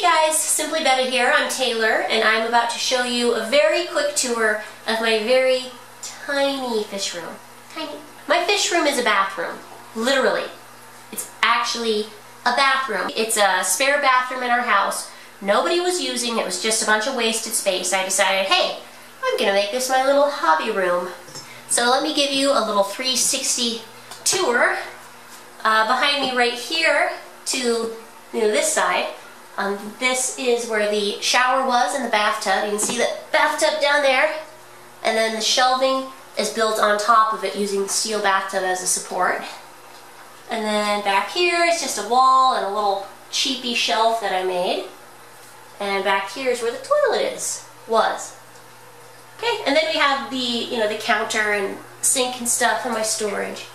Hey guys, Simply Betta here. I'm Taylor and I'm about to show you a very quick tour of my very tiny fish room. Tiny. My fish room is a bathroom, literally. It's actually a bathroom. It's a spare bathroom in our house. Nobody was using it, was just a bunch of wasted space. I decided, hey, I'm gonna make this my little hobby room. So let me give you a little 360 tour behind me right here to this side. This is where the shower was and the bathtub. You can see the bathtub down there, and then the shelving is built on top of it using the steel bathtub as a support. And then back here is just a wall and a little cheapy shelf that I made. And back here is where the toilet was. Okay, and then we have the the counter and sink and stuff for my storage.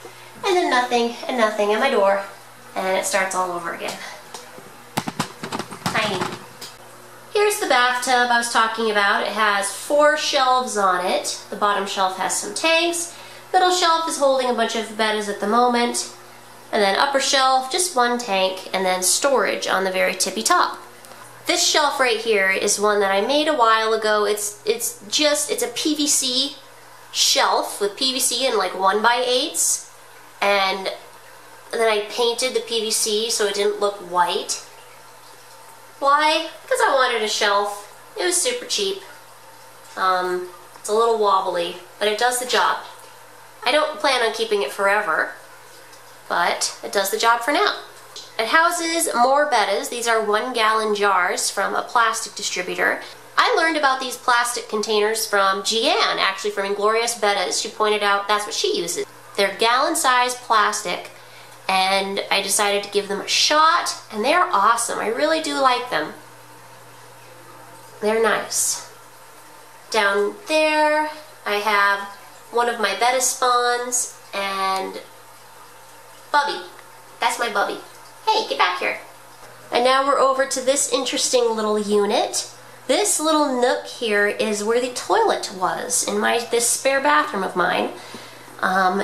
And then nothing and nothing and my door, and it starts all over again. Here's the bathtub I was talking about. It has 4 shelves on it. The bottom shelf has some tanks. Middle shelf is holding a bunch of bettas at the moment. And then upper shelf, just one tank, and then storage on the very tippy top. This shelf right here is one that I made a while ago. It's a PVC shelf with PVC in like 1x8s. And then I painted the PVC so it didn't look white. Why? Because I wanted a shelf. It was super cheap. It's a little wobbly, but it does the job. I don't plan on keeping it forever, but it does the job for now. It houses more bettas. These are 1-gallon jars from a plastic distributor. I learned about these plastic containers from Gian, actually from Inglorious Bettas. She pointed out that's what she uses. They're gallon-sized plastic, and I decided to give them a shot, and they're awesome. I really do like them. They're nice. Down there I have one of my betta spawns and Bubby. That's my Bubby. Hey, get back here. And now we're over to this interesting little unit. This little nook here is where the toilet was in this spare bathroom of mine.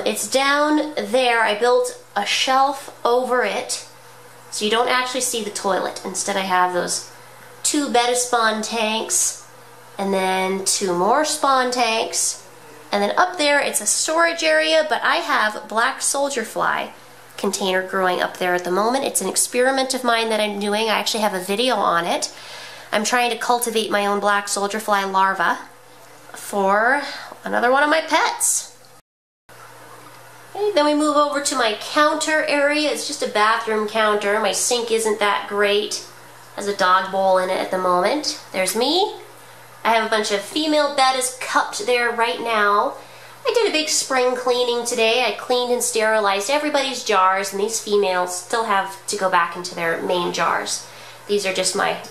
It's down there. I built a shelf over it so you don't actually see the toilet. Instead I have those 2 betta spawn tanks and then 2 more spawn tanks. And then up there it's a storage area, but I have black soldier fly container growing up there at the moment. It's an experiment of mine that I'm doing. I actually have a video on it. I'm trying to cultivate my own black soldier fly larva for another one of my pets. Then we move over to my counter area. It's just a bathroom counter. My sink isn't that great. It has a dog bowl in it at the moment. There's me. I have a bunch of female bettas cupped there right now. I did a big spring cleaning today. I cleaned and sterilized everybody's jars, and these females still have to go back into their main jars. These are just my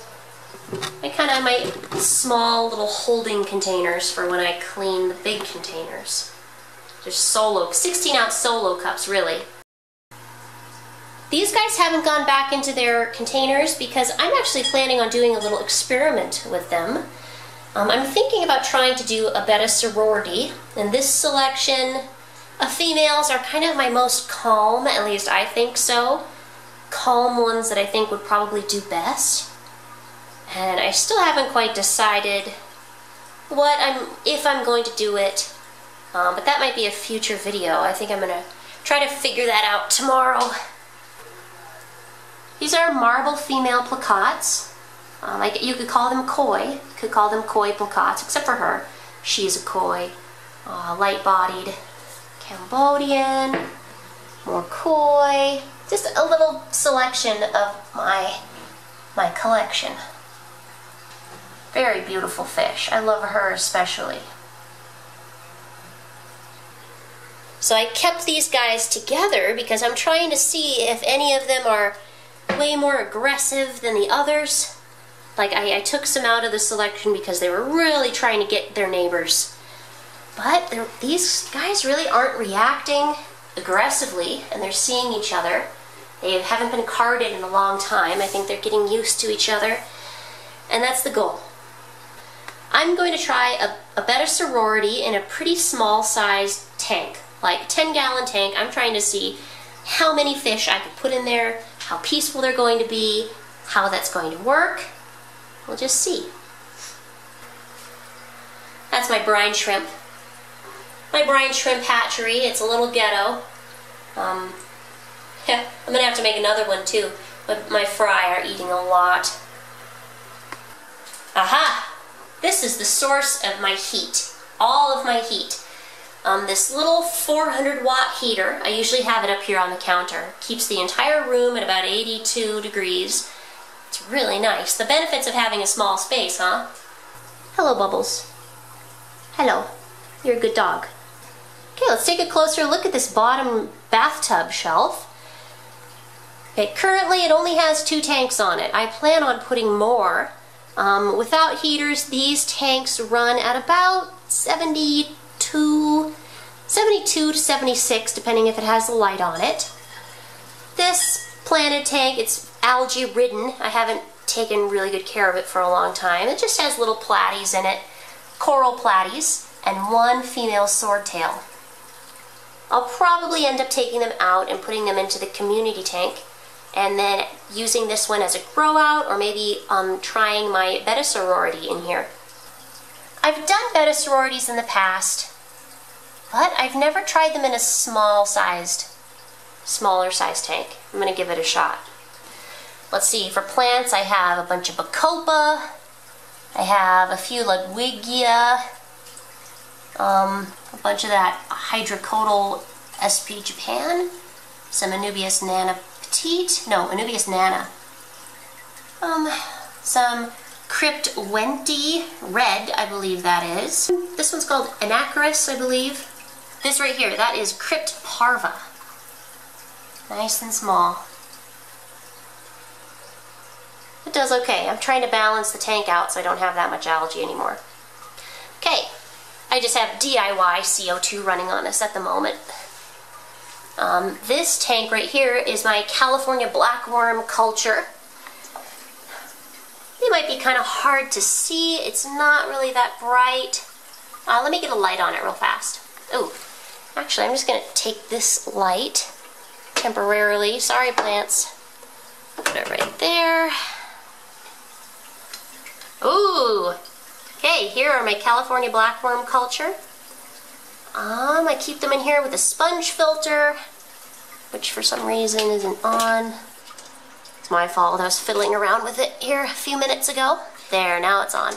small little holding containers for when I clean the big containers. They're 16-ounce solo cups, really. These guys haven't gone back into their containers because I'm actually planning on doing a little experiment with them. I'm thinking about trying to do a betta sorority. In this selection of females are kind of my most calm, at least I think so. Calm ones that I think would probably do best. And I still haven't quite decided if I'm going to do it. But that might be a future video. I think I'm going to try to figure that out tomorrow. These are marble female plakats. You could call them koi. You could call them koi plakats, except for her. She's a koi. Light-bodied Cambodian. More koi. Just a little selection of my collection. Very beautiful fish. I love her especially. So I kept these guys together because I'm trying to see if any of them are way more aggressive than the others. Like, I took some out of the selection because they were really trying to get their neighbors. But these guys really aren't reacting aggressively, and they're seeing each other. They haven't been carded in a long time. I think they're getting used to each other, and that's the goal. I'm going to try a betta sorority in a pretty small sized tank. Like a 10-gallon tank. I'm trying to see how many fish I could put in there, how peaceful they're going to be, how that's going to work, We'll just see. That's my brine shrimp. My brine shrimp hatchery. It's a little ghetto. Yeah, I'm gonna have to make another one too. But my fry are eating a lot. Aha! This is the source of my heat. All of my heat. This little 400-watt heater, I usually have it up here on the counter, keeps the entire room at about 82 degrees. It's really nice. The benefits of having a small space, huh? Hello, Bubbles. Hello. You're a good dog. Okay, let's take a closer look at this bottom bathtub shelf. Okay, currently it only has 2 tanks on it. I plan on putting more. Without heaters, these tanks run at about 72 to 76, depending if it has a light on it. This planted tank, it's algae ridden. I haven't taken really good care of it for a long time. It just has little platies in it, coral platies, and one female swordtail. I'll probably end up taking them out and putting them into the community tank, and then using this one as a grow out, or maybe trying my Betta sorority in here. I've done Betta sororities in the past, but I've never tried them in a smaller sized tank. I'm gonna give it a shot. Let's see, for plants I have a bunch of Bacopa, I have a few Ludwigia, a bunch of that Hydrocotyle SP Japan, some Anubius Nana Petite, no, Anubius Nana, some Crypt Wendtii Red, I believe that is. This one's called Anacharis, I believe. This right here, that is Crypt Parva. Nice and small. It does okay. I'm trying to balance the tank out so I don't have that much algae anymore. Okay, I just have DIY CO2 running on this at the moment. This tank right here is my California blackworm culture. It might be kind of hard to see. It's not really that bright. Let me get a light on it real fast. Oh, actually, I'm just going to take this light temporarily. Sorry, plants. Put it right there. Ooh. Okay, here are my California blackworm culture. I keep them in here with a sponge filter, which for some reason isn't on. My fault. I was fiddling around with it here a few minutes ago. There, now it's on.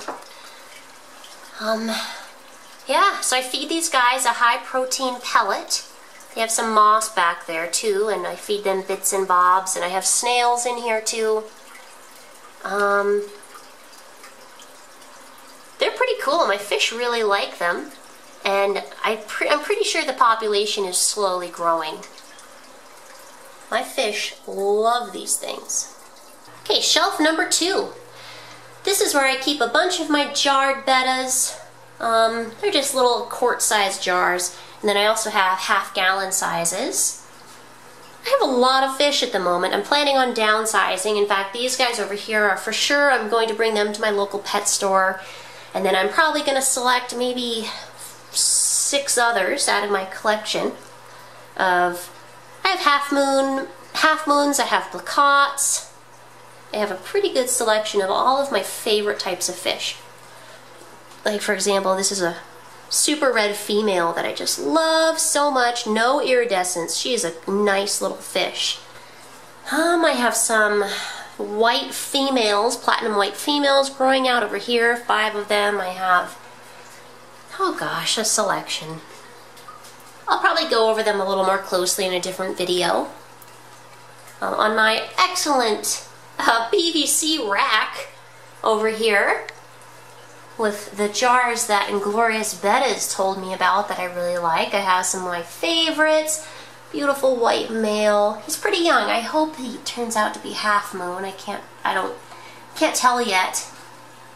Yeah, so I feed these guys a high-protein pellet. They have some moss back there, too, and I feed them bits and bobs, and I have snails in here, too. They're pretty cool, and my fish really like them, and I'm pretty sure the population is slowly growing. My fish love these things. Okay, shelf number 2. This is where I keep a bunch of my jarred bettas. They're just little quart-sized jars, and then I also have half-gallon sizes. I have a lot of fish at the moment. I'm planning on downsizing. In fact, these guys over here are for sure. I'm going to bring them to my local pet store, and then I'm probably going to select maybe 6 others out of my collection of... I have half moons, I have placats. I have a pretty good selection of all of my favorite types of fish. Like for example, this is a super red female that I just love so much, no iridescence. She is a nice little fish. I have some white females, platinum white females growing out over here, 5 of them. I have, oh gosh, a selection. I'll probably go over them a little more closely in a different video. On my excellent PVC rack over here with the jars that Inglorious Bettas told me about that I really like. I have some of my favorites. Beautiful white male. He's pretty young. I hope he turns out to be half moon. I can't tell yet.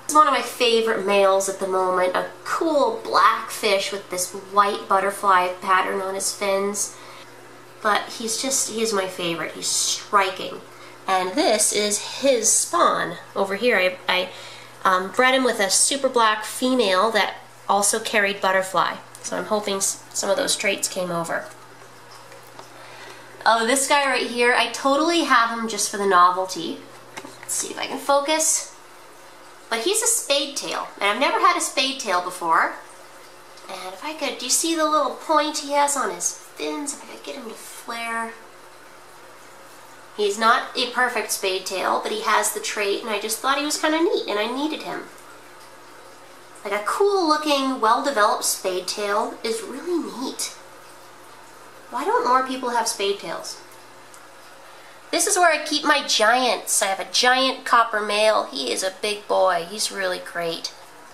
It's one of my favorite males at the moment, a cool black fish with this white butterfly pattern on his fins. But he's my favorite. He's striking. And this is his spawn over here. I bred him with a super black female that also carried butterfly. So I'm hoping some of those traits came over. Oh, this guy right here, I totally have him just for the novelty. Let's see if I can focus. But he's a spade tail, and I've never had a spade tail before. And if I could, do you see the little point he has on his fins? If I could get him to flare. He's not a perfect spade tail, but he has the trait, and I just thought he was kind of neat, and I needed him. Like a cool-looking, well-developed spade tail is really neat. Why don't more people have spade tails? This is where I keep my giants. I have a giant copper male. He is a big boy. He's really great.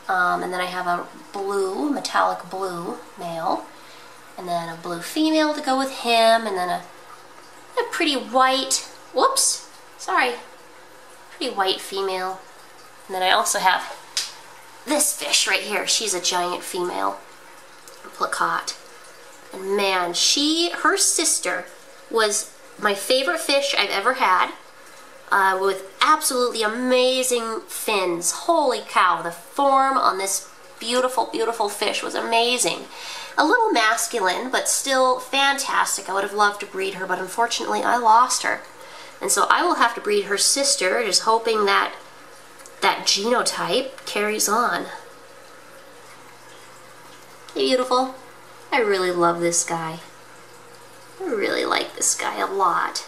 And then I have a blue, metallic blue male, and then a blue female to go with him, and then a pretty white, whoops, sorry, pretty white female. And then I also have this fish right here. She's a giant female, a plakat. And man, her sister was my favorite fish I've ever had, with absolutely amazing fins. Holy cow, the form on this beautiful, beautiful fish was amazing. A little masculine, but still fantastic. I would have loved to breed her, but unfortunately I lost her. And so I will have to breed her sister, just hoping that that genotype carries on. Beautiful. I really love this guy. I really like this guy a lot.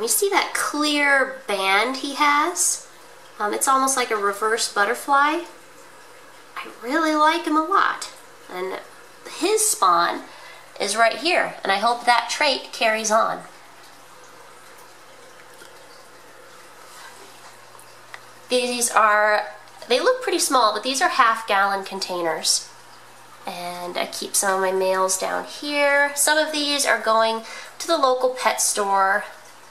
You see that clear band he has? It's almost like a reverse butterfly. I really like him a lot. And his spawn is right here, and I hope that trait carries on. These are, they look pretty small, but these are half-gallon containers. And I keep some of my males down here. Some of these are going to the local pet store.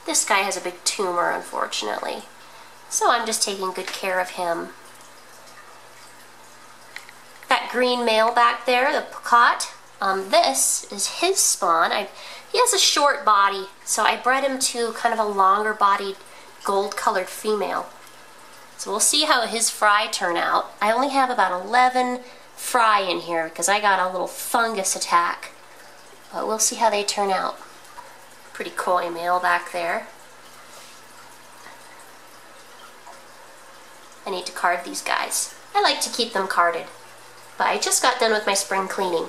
This guy has a big tumor, unfortunately. So I'm just taking good care of him. That green male back there, the plakat, this is his spawn. He has a short body, so I bred him to kind of a longer-bodied, gold-colored female. So we'll see how his fry turn out. I only have about 11 fry in here because I got a little fungus attack, but we'll see how they turn out. Pretty coy male back there. I need to card these guys. I like to keep them carded, but I just got done with my spring cleaning.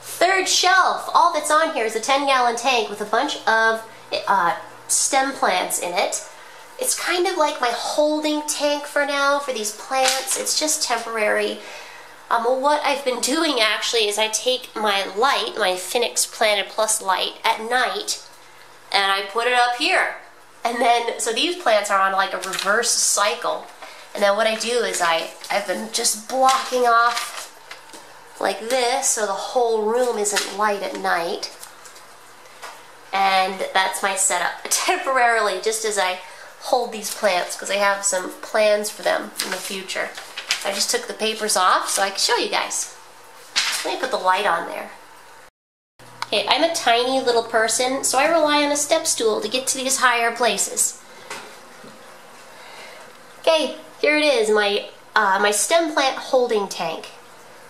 Third shelf! All that's on here is a 10-gallon tank with a bunch of stem plants in it. It's kind of like my holding tank for now for these plants. It's just temporary. What I've been doing actually is I take my light, my Phoenix Planted Plus light at night, and I put it up here. And then, so these plants are on like a reverse cycle. And then what I do is I've been just blocking off like this so the whole room isn't light at night. And that's my setup temporarily, just as I hold these plants, because I have some plans for them in the future. I just took the papers off so I can show you guys. Let me put the light on there. Okay, I'm a tiny little person, so I rely on a step stool to get to these higher places. Okay, here it is, my stem plant holding tank.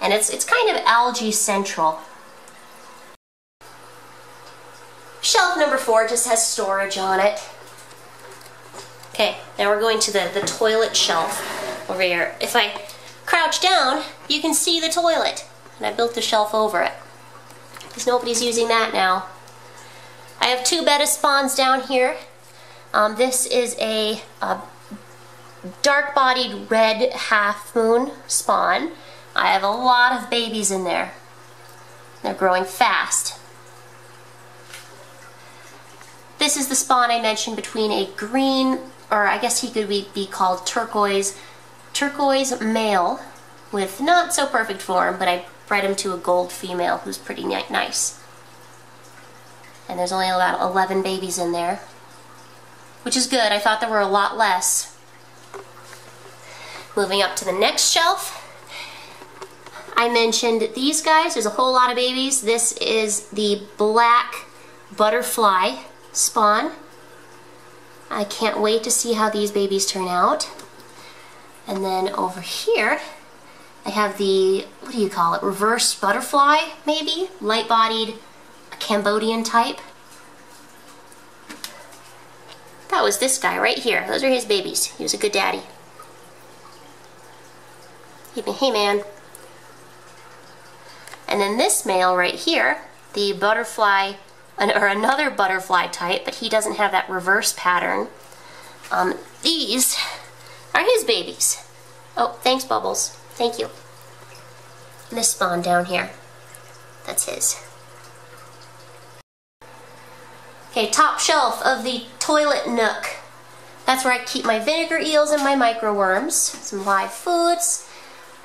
And it's kind of algae central. Shelf number 4 just has storage on it. Okay, now we're going to the toilet shelf over here. If I crouch down, you can see the toilet. And I built the shelf over it, because nobody's using that now. I have 2 Betta spawns down here. This is a dark-bodied red half-moon spawn. I have a lot of babies in there. They're growing fast. This is the spawn I mentioned between a green, or I guess he could be called turquoise male with not so perfect form, but I bred him to a gold female who's pretty nice. And there's only about 11 babies in there, which is good. I thought there were a lot less. Moving up to the next shelf, I mentioned these guys. There's a whole lot of babies. This is the black butterfly spawn. I can't wait to see how these babies turn out. And then over here, I have the, what do you call it, reverse butterfly, maybe? Light-bodied Cambodian type. That was this guy right here. Those are his babies. He was a good daddy. Hey man. And then this male right here, the butterfly, or another butterfly type, but he doesn't have that reverse pattern. These are his babies. Oh, thanks, Bubbles. Thank you. And this spawn down here. That's his. Okay, top shelf of the toilet nook. That's where I keep my vinegar eels and my microworms, some live foods.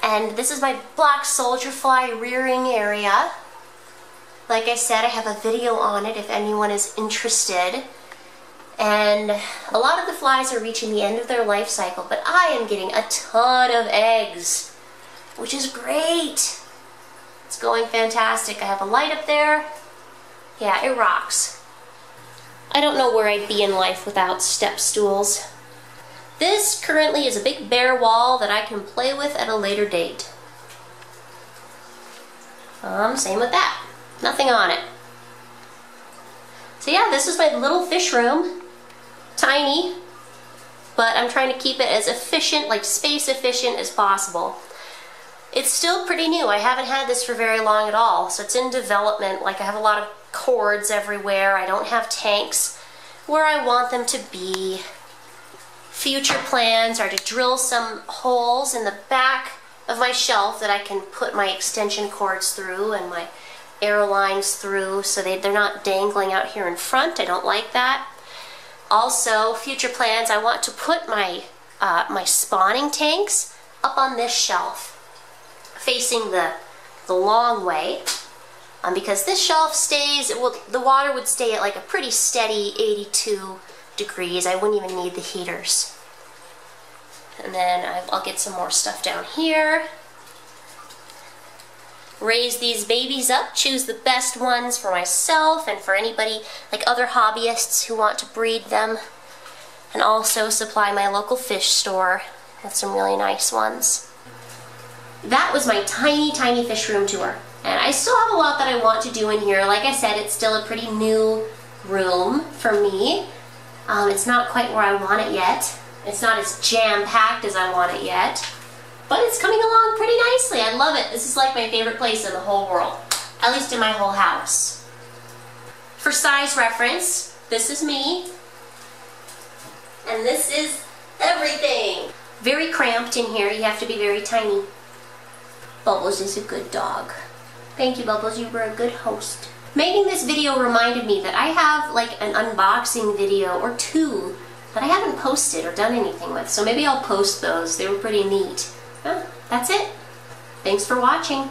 And this is my black soldier fly rearing area. Like I said, I have a video on it if anyone is interested. And a lot of the flies are reaching the end of their life cycle, but I am getting a ton of eggs, which is great. It's going fantastic. I have a light up there. Yeah, it rocks. I don't know where I'd be in life without step stools. This currently is a big bare wall that I can play with at a later date. Same with that. Nothing on it. So yeah, this is my little fish room. Tiny, but I'm trying to keep it as efficient, like space efficient as possible. It's still pretty new. I haven't had this for very long at all, so it's in development. Like I have a lot of cords everywhere. I don't have tanks where I want them to be. Future plans are to drill some holes in the back of my shelf that I can put my extension cords through and my air lines through, so they're not dangling out here in front. I don't like that. Also, future plans, I want to put my, my spawning tanks up on this shelf, facing the long way, because this shelf stays, the water would stay at like a pretty steady 82 degrees. I wouldn't even need the heaters. And then I'll get some more stuff down here. Raise these babies up, choose the best ones for myself and for anybody, like other hobbyists who want to breed them. And also supply my local fish store with some really nice ones. That was my tiny, tiny fish room tour. And I still have a lot that I want to do in here. Like I said, it's still a pretty new room for me. It's not quite where I want it yet. It's not as jam-packed as I want it yet. But it's coming along pretty nicely. I love it. This is like my favorite place in the whole world. At least in my whole house. For size reference, this is me. And this is everything. Very cramped in here. You have to be very tiny. Bubbles is a good dog. Thank you, Bubbles. You were a good host. Making this video reminded me that I have like an unboxing video or two that I haven't posted or done anything with, so maybe I'll post those. They were pretty neat. That's it. Thanks for watching.